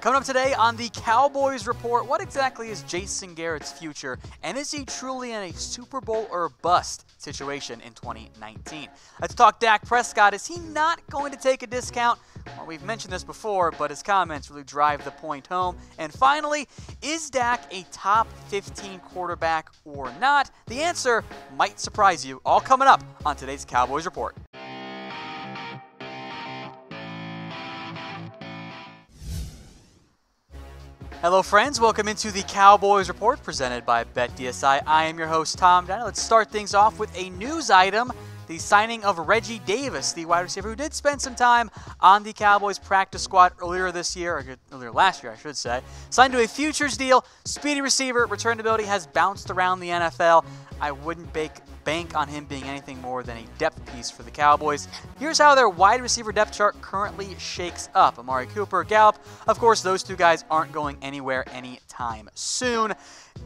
Coming up today on the Cowboys Report, what exactly is Jason Garrett's future, and is he truly in a Super Bowl or bust situation in 2019? Let's talk Dak Prescott. Is he not going to take a discount? Well, we've mentioned this before, but his comments really drive the point home. And finally, is Dak a top 15 quarterback or not? The answer might surprise you. All coming up on today's Cowboys Report. Hello, friends. Welcome into the Cowboys Report presented by BetDSI. I am your host, Tom Downey. Let's start things off with a news item. The signing of Reggie Davis, the wide receiver who did spend some time on the Cowboys practice squad earlier last year, signed to a futures deal. Speedy receiver, returnability has bounced around the NFL. I wouldn't bank on him being anything more than a depth piece for the Cowboys. Here's how their wide receiver depth chart currently shakes up. Amari Cooper, Gallup, of course, those two guys aren't going anywhere anytime soon.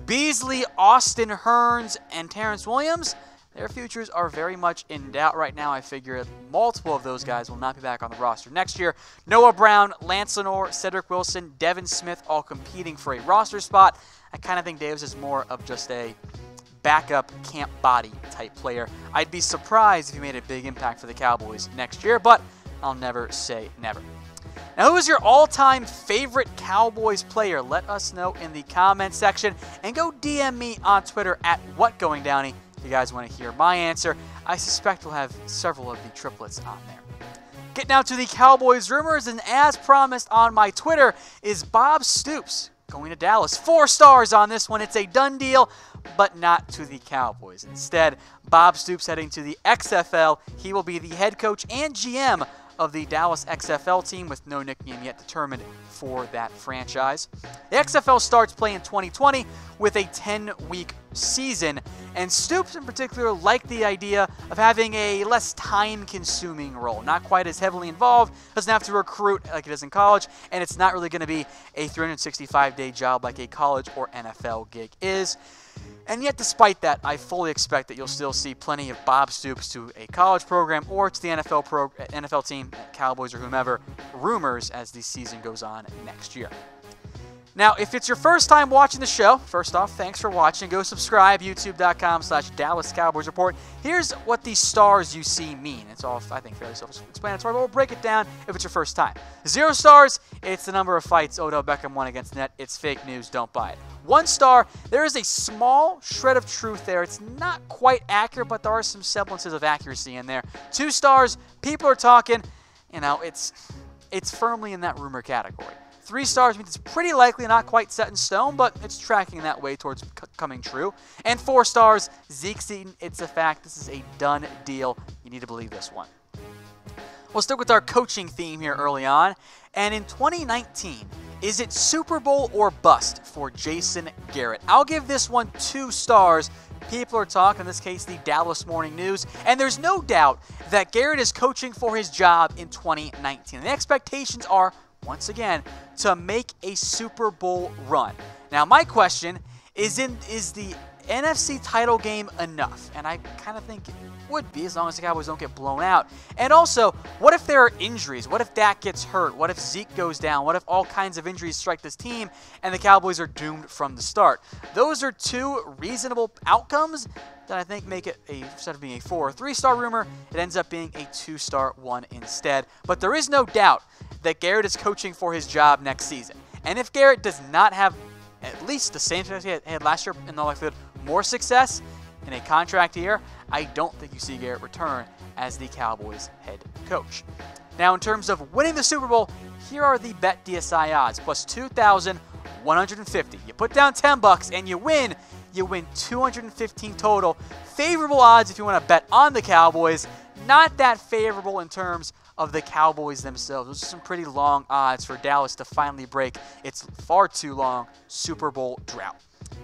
Beasley, Austin Hearns, and Terrence Williams, their futures are very much in doubt right now. I figure multiple of those guys will not be back on the roster next year. Noah Brown, Lance Lenore, Cedric Wilson, Devin Smith, all competing for a roster spot. I kind of think Davis is more of just a backup camp body type player. I'd be surprised if he made a big impact for the Cowboys next year, but I'll never say never. Now, who is your all-time favorite Cowboys player? Let us know in the comment section, and go DM me on Twitter at WhatGoingDowney. You guys want to hear my answer. I suspect we'll have several of the triplets on there. Getting out to the Cowboys rumors, and as promised on my Twitter, is Bob Stoops going to Dallas. 4 stars on this one. It's a done deal, but not to the Cowboys. Instead, Bob Stoops heading to the XFL. He will be the head coach and GM of the Dallas XFL team, with no nickname yet determined for that franchise. The XFL starts play in 2020 with a 10-week season, and Stoops in particular liked the idea of having a less time-consuming role, not quite as heavily involved, doesn't have to recruit like it is in college, and it's not really going to be a 365-day job like a college or NFL gig is. And yet, despite that, I fully expect that you'll still see plenty of Bob Stoops to a college program or to the NFL team, Cowboys or whomever, rumors as the season goes on next year. Now, if it's your first time watching the show, first off, thanks for watching. Go subscribe, youtube.com/Dallas Cowboys Report. Here's what these stars you see mean. It's all, I think, fairly self-explanatory, but we'll break it down if it's your first time. 0 stars, it's the number of fights Odell Beckham won against net. It's fake news. Don't buy it. 1 star, there is a small shred of truth there. It's not quite accurate, but there are some semblances of accuracy in there. 2 stars, people are talking. You know, it's firmly in that rumor category. 3 stars means it's pretty likely not quite set in stone, but it's tracking that way towards coming true. And 4 stars, Zeke Seaton, it's a fact. This is a done deal. You need to believe this one. We'll stick with our coaching theme here early on. And in 2019, is it Super Bowl or bust for Jason Garrett? I'll give this one 2 stars. People are talking, in this case, the Dallas Morning News, and there's no doubt that Garrett is coaching for his job in 2019. The expectations are, once again, to make a Super Bowl run. Now, my question is the NFC title game enough? And I kind of think it would be, as long as the Cowboys don't get blown out. And also, what if there are injuries? What if Dak gets hurt? What if Zeke goes down? What if all kinds of injuries strike this team and the Cowboys are doomed from the start? Those are 2 reasonable outcomes that I think make it, instead of being a 4 or 3 star rumor, it ends up being a 2 star one instead. But there is no doubt that Garrett is coaching for his job next season. And if Garrett does not have at least the same success he had last year, in all likelihood, more success in a contract year, I don't think you see Garrett return as the Cowboys head coach. Now, in terms of winning the Super Bowl, here are the BetDSI odds, plus 2,150. You put down $10 and you win 215 total. Favorable odds if you want to bet on the Cowboys, not that favorable in terms of the Cowboys themselves. Those are some pretty long odds for Dallas to finally break its far too long Super Bowl drought.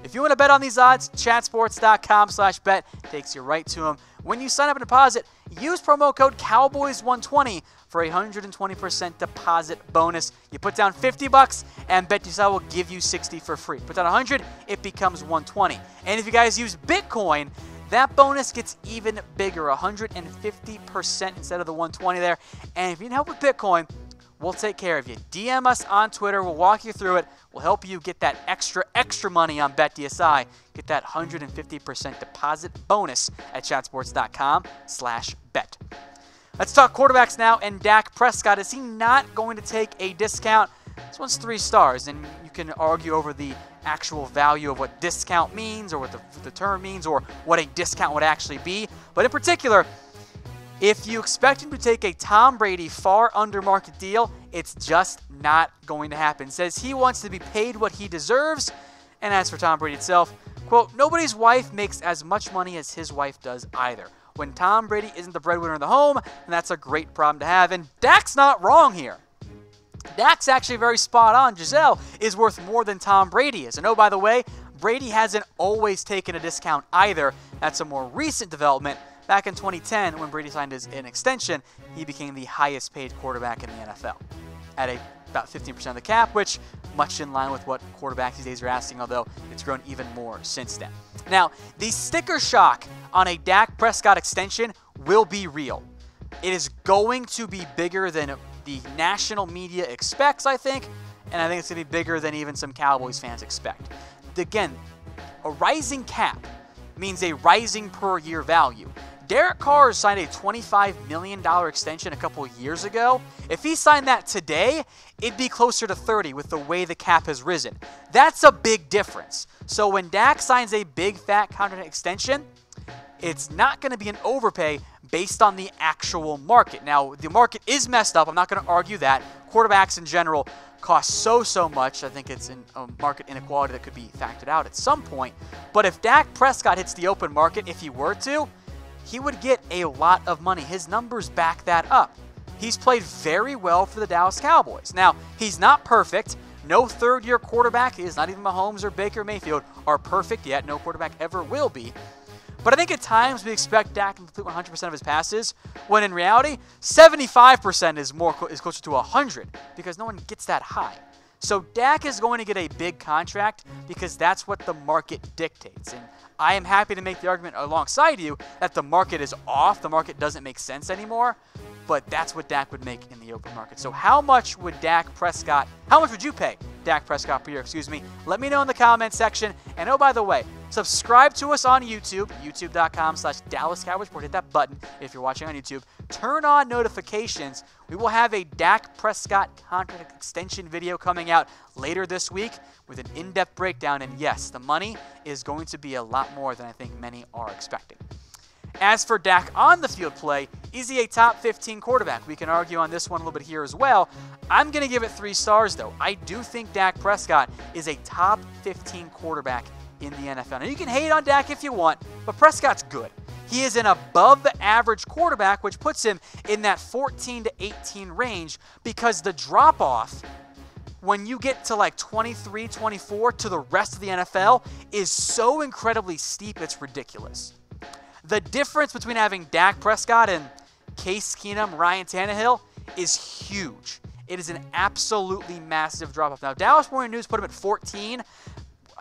If you want to bet on these odds, chatsports.com/bet takes you right to them. When you sign up and deposit, use promo code Cowboys120 for a 120% deposit bonus. You put down $50 and BetDSI will give you 60 for free. Put down 100, it becomes 120. And if you guys use Bitcoin, that bonus gets even bigger, 150% instead of the 120 there. And if you need help with Bitcoin, We'll take care of you. DM us on Twitter. We'll walk you through it. We'll help you get that extra, extra money on BetDSI. Get that 150% deposit bonus at shotsports.com/bet. Let's talk quarterbacks now, and Dak Prescott. Is he not going to take a discount? This one's 3 stars, and you can argue over the actual value of what discount means or what the term means or what a discount would actually be. But in particular, if you expect him to take a Tom Brady far under market deal, it's just not going to happen. Says he wants to be paid what he deserves. And as for Tom Brady itself, quote, nobody's wife makes as much money as his wife does either. When Tom Brady isn't the breadwinner in the home, and that's a great problem to have. And Dak's not wrong here. Dak's actually very spot on. Giselle is worth more than Tom Brady is. And oh, by the way, Brady hasn't always taken a discount either. That's a more recent development. Back in 2010, when Brady signed an extension, he became the highest paid quarterback in the NFL at about 15% of the cap, which much in line with what quarterbacks these days are asking, although it's grown even more since then. Now, the sticker shock on a Dak Prescott extension will be real. It is going to be bigger than the national media expects, I think, and I think it's going to be bigger than even some Cowboys fans expect. Again, a rising cap means a rising per year value. Derek Carr signed a $25 million extension a couple years ago. If he signed that today, it'd be closer to 30 with the way the cap has risen. That's a big difference. So when Dak signs a big fat contract extension, it's not going to be an overpay based on the actual market. Now, the market is messed up. I'm not going to argue that. Quarterbacks in general cost so much. I think it's a market inequality that could be factored out at some point. But if Dak Prescott hits the open market, if he were to, he would get a lot of money. His numbers back that up. He's played very well for the Dallas Cowboys. Now, he's not perfect. No third-year quarterback is, not even Mahomes or Baker Mayfield, are perfect yet. No quarterback ever will be. But I think at times we expect Dak to complete 100% of his passes, when in reality, 75% is closer to 100 because no one gets that high. So Dak is going to get a big contract because that's what the market dictates. And I am happy to make the argument alongside you that the market is off, the market doesn't make sense anymore, but that's what Dak would make in the open market. So how much would you pay Dak Prescott per year? Let me know in the comment section. And oh, by the way, subscribe to us on YouTube, youtube.com/DallasCowboysReport. Hit that button if you're watching on YouTube. Turn on notifications. We will have a Dak Prescott contract extension video coming out later this week with an in-depth breakdown. And yes, the money is going to be a lot more than I think many are expecting. As for Dak on the field play, is he a top 15 quarterback? We can argue on this one a little bit here as well. I'm going to give it 3 stars, though. I do think Dak Prescott is a top 15 quarterback in the NFL. Now, you can hate on Dak if you want, but Prescott's good. He is an above-average quarterback, which puts him in that 14 to 18 range because the drop-off when you get to like 23, 24 to the rest of the NFL is so incredibly steep, it's ridiculous. The difference between having Dak Prescott and Case Keenum, Ryan Tannehill is huge. It is an absolutely massive drop-off. Now, Dallas Morning News put him at 14.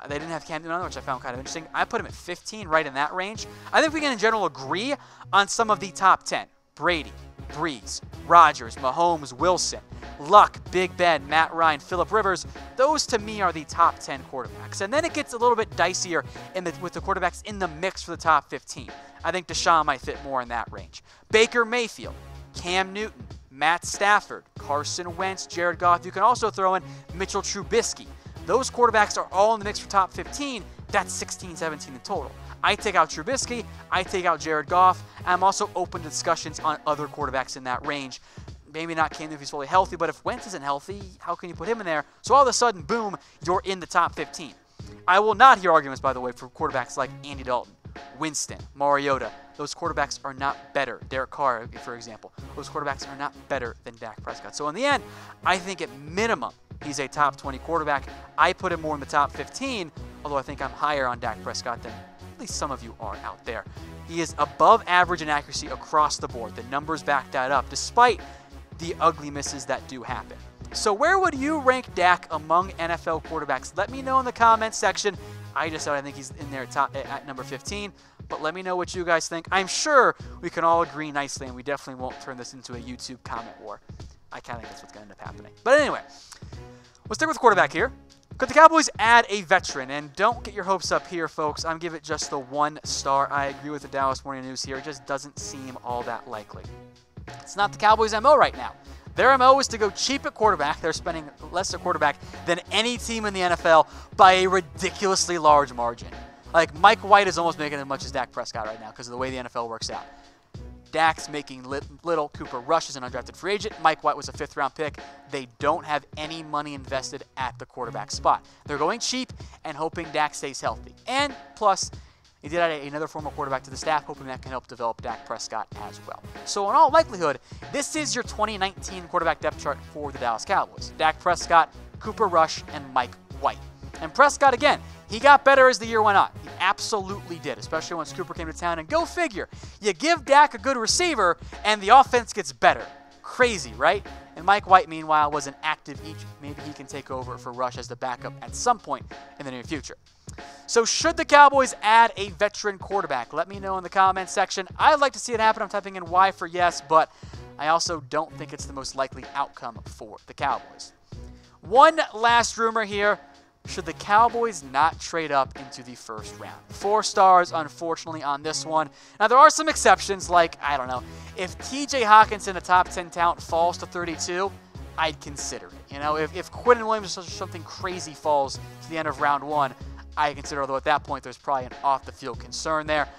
They didn't have Cam Newton, which I found kind of interesting. I put him at 15, right in that range. I think we can in general agree on some of the top 10. Brady, Brees, Rodgers, Mahomes, Wilson, Luck, Big Ben, Matt Ryan, Phillip Rivers. Those to me are the top 10 quarterbacks. And then it gets a little bit dicier with the quarterbacks in the mix for the top 15. I think Deshaun might fit more in that range. Baker Mayfield, Cam Newton, Matt Stafford, Carson Wentz, Jared Goff. You can also throw in Mitchell Trubisky. Those quarterbacks are all in the mix for top 15. That's 16, 17 in total. I take out Trubisky. I take out Jared Goff. I'm also open to discussions on other quarterbacks in that range. Maybe not Cam Newton if he's fully healthy, but if Wentz isn't healthy, how can you put him in there? So all of a sudden, boom, you're in the top 15. I will not hear arguments, by the way, for quarterbacks like Andy Dalton, Winston, Mariota. Those quarterbacks are not better. Derek Carr, for example. Those quarterbacks are not better than Dak Prescott. So in the end, I think at minimum, he's a top 20 quarterback. I put him more in the top 15, although I think I'm higher on Dak Prescott than at least some of you are out there. He is above average in accuracy across the board. The numbers back that up, despite the ugly misses that do happen. So where would you rank Dak among NFL quarterbacks? Let me know in the comments section. I just said I think he's in there at number 15, but let me know what you guys think. I'm sure we can all agree nicely, and we definitely won't turn this into a YouTube comment war. I kind of guess what's going to end up happening. But anyway, we'll stick with quarterback here. Could the Cowboys add a veteran? And don't get your hopes up here, folks. I'm giving it just the 1 star. I agree with the Dallas Morning News here. It just doesn't seem all that likely. It's not the Cowboys' MO right now. Their MO is to go cheap at quarterback. They're spending less at quarterback than any team in the NFL by a ridiculously large margin. Like, Mike White is almost making as much as Dak Prescott right now because of the way the NFL works out. Dak's making little. Cooper Rush is an undrafted free agent. Mike White was a 5th-round pick. They don't have any money invested at the quarterback spot. They're going cheap and hoping Dak stays healthy. And plus, they did add another former quarterback to the staff, hoping that can help develop Dak Prescott as well. So in all likelihood, this is your 2019 quarterback depth chart for the Dallas Cowboys. Dak Prescott, Cooper Rush, and Mike White. And Prescott, again, he got better as the year went on. He absolutely did, especially once Cooper came to town. And go figure, you give Dak a good receiver, and the offense gets better. Crazy, right? And Mike White, meanwhile, was an active each. Maybe he can take over for Rush as the backup at some point in the near future. So should the Cowboys add a veteran quarterback? Let me know in the comments section. I'd like to see it happen. I'm typing in Y for yes, but I also don't think it's the most likely outcome for the Cowboys. One last rumor here. Should the Cowboys not trade up into the 1st round? 4 stars, unfortunately, on this one. Now, there are some exceptions, like, I don't know, if TJ Hawkinson, a top 10 talent, falls to 32, I'd consider it. You know, if Quinnen Williams or something crazy falls to the end of round 1, I consider, although at that point there's probably an off-the-field concern there.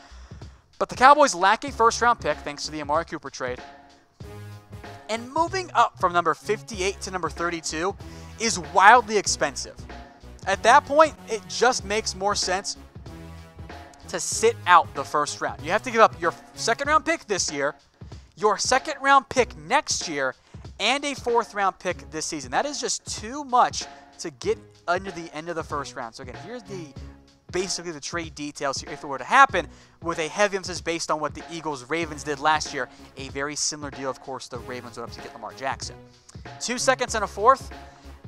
But the Cowboys lack a 1st round pick thanks to the Amari Cooper trade. And moving up from number 58 to number 32 is wildly expensive. At that point, it just makes more sense to sit out the 1st round. You have to give up your 2nd round pick this year, your 2nd round pick next year, and a 4th round pick this season. That is just too much to get under the end of the 1st round. So again, here's basically the trade details here if it were to happen, with a heavy emphasis based on what the Eagles-Ravens did last year. A very similar deal, of course, the Ravens went up to get Lamar Jackson. 2 seconds and a 4th.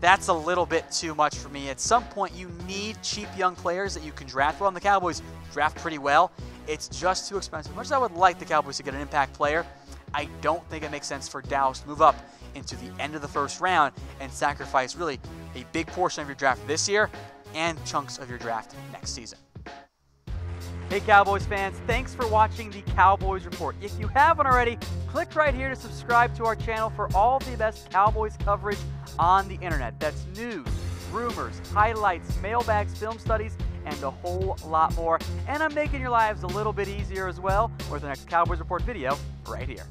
That's a little bit too much for me. At some point, you need cheap young players that you can draft well, and the Cowboys draft pretty well. It's just too expensive. As much as I would like the Cowboys to get an impact player, I don't think it makes sense for Dallas to move up into the end of the 1st round and sacrifice really a big portion of your draft this year and chunks of your draft next season. Hey Cowboys fans, thanks for watching the Cowboys Report. If you haven't already, click right here to subscribe to our channel for all of the best Cowboys coverage on the internet. That's news, rumors, highlights, mailbags, film studies, and a whole lot more. And I'm making your lives a little bit easier as well with the next Cowboys Report video right here.